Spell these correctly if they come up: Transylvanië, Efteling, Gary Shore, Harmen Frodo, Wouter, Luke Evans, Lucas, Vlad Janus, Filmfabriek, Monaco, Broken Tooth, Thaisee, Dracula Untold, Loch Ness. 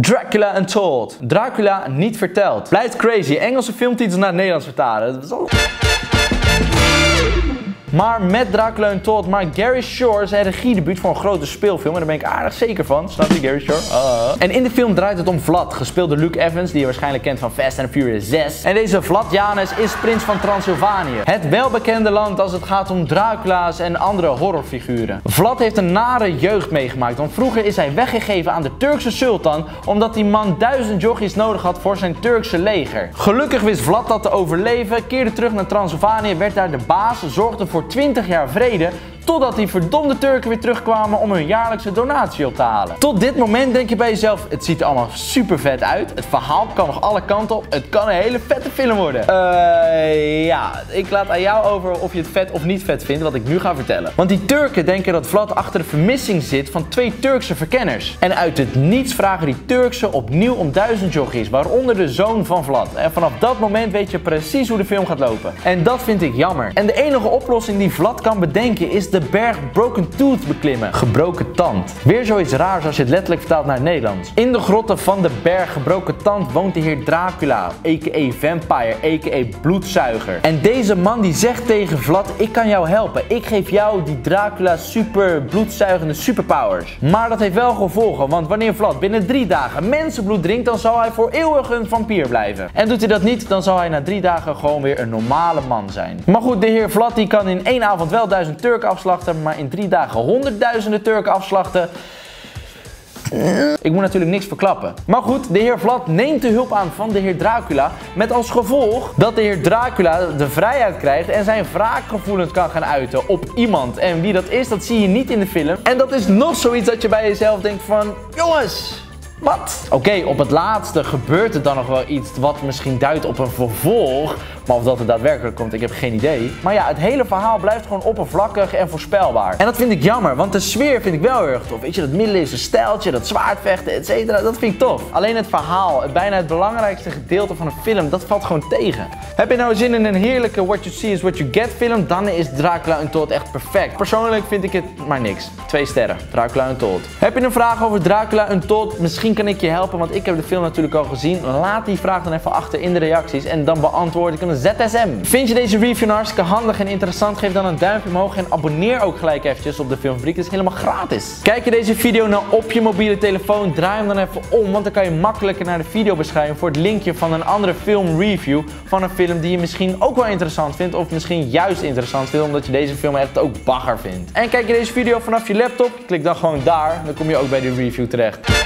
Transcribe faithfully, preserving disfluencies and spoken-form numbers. Dracula Untold. Dracula niet verteld. Blijft crazy. Engelse filmtitels naar het Nederlands vertalen. Maar met Dracula Untold maakt Gary Shore zijn regiedebuut voor een grote speelfilm. En daar ben ik aardig zeker van. Snap je, Gary Shore? Uh. En in de film draait het om Vlad, gespeeld door Luke Evans, die je waarschijnlijk kent van Fast and Furious zes. En deze Vlad Janus is prins van Transylvanië. Het welbekende land als het gaat om Dracula's en andere horrorfiguren. Vlad heeft een nare jeugd meegemaakt, want vroeger is hij weggegeven aan de Turkse sultan, omdat die man duizend jochies nodig had voor zijn Turkse leger. Gelukkig wist Vlad dat te overleven, keerde terug naar Transylvanië, werd daar de baas, zorgde voor twintig jaar vrede, totdat die verdomde Turken weer terugkwamen om hun jaarlijkse donatie op te halen. Tot dit moment denk je bij jezelf, het ziet er allemaal super vet uit, het verhaal kan nog alle kanten op, het kan een hele vette film worden. Uh, ja, ik laat aan jou over of je het vet of niet vet vindt wat ik nu ga vertellen. Want die Turken denken dat Vlad achter de vermissing zit van twee Turkse verkenners. En uit het niets vragen die Turkse opnieuw om duizend jochies, waaronder de zoon van Vlad. En vanaf dat moment weet je precies hoe de film gaat lopen. En dat vind ik jammer. En de enige oplossing die Vlad kan bedenken is de de berg Broken Tooth beklimmen. Gebroken tand. Weer zoiets raars als je het letterlijk vertaalt naar het Nederlands. In de grotten van de berg Gebroken Tand woont de heer Dracula, a k a. Vampire, a k a. Bloedzuiger. En deze man die zegt tegen Vlad, ik kan jou helpen. Ik geef jou die Dracula super bloedzuigende superpowers. Maar dat heeft wel gevolgen, want wanneer Vlad binnen drie dagen mensenbloed drinkt, dan zal hij voor eeuwig een vampier blijven. En doet hij dat niet, dan zal hij na drie dagen gewoon weer een normale man zijn. Maar goed, de heer Vlad die kan in één avond wel duizend Turken afslaan, maar in drie dagen honderdduizenden Turken afslachten. Ik moet natuurlijk niks verklappen. Maar goed, de heer Vlad neemt de hulp aan van de heer Dracula, met als gevolg dat de heer Dracula de vrijheid krijgt en zijn wraakgevoelens kan gaan uiten op iemand. En wie dat is, dat zie je niet in de film. En dat is nog zoiets dat je bij jezelf denkt van, jongens, wat? Oké, okay, op het laatste gebeurt er dan nog wel iets wat misschien duidt op een vervolg. Maar of dat er daadwerkelijk komt, ik heb geen idee. Maar ja, het hele verhaal blijft gewoon oppervlakkig en voorspelbaar. En dat vind ik jammer, want de sfeer vind ik wel heel erg tof. Weet je, dat middeleeuwse stijltje, dat zwaardvechten, et cetera, dat vind ik tof. Alleen het verhaal, bijna het belangrijkste gedeelte van een film, dat valt gewoon tegen. Heb je nou zin in een heerlijke what you see is what you get film? Dan is Dracula Untold echt perfect. Persoonlijk vind ik het maar niks. Twee sterren, Dracula Untold. Heb je een vraag over Dracula Untold? Misschien kan ik je helpen, want ik heb de film natuurlijk al gezien. Laat die vraag dan even achter in de reacties en dan beantwoord ik hem Z S M. Vind je deze review nou hartstikke handig en interessant? Geef dan een duimpje omhoog en abonneer ook gelijk eventjes op de Filmfabriek. Het is helemaal gratis. Kijk je deze video nou op je mobiele telefoon? Draai hem dan even om, want dan kan je makkelijker naar de videobeschrijving voor het linkje van een andere filmreview van een film die je misschien ook wel interessant vindt of misschien juist interessant vindt omdat je deze film echt ook bagger vindt. En kijk je deze video vanaf je laptop? Klik dan gewoon daar, dan kom je ook bij de review terecht.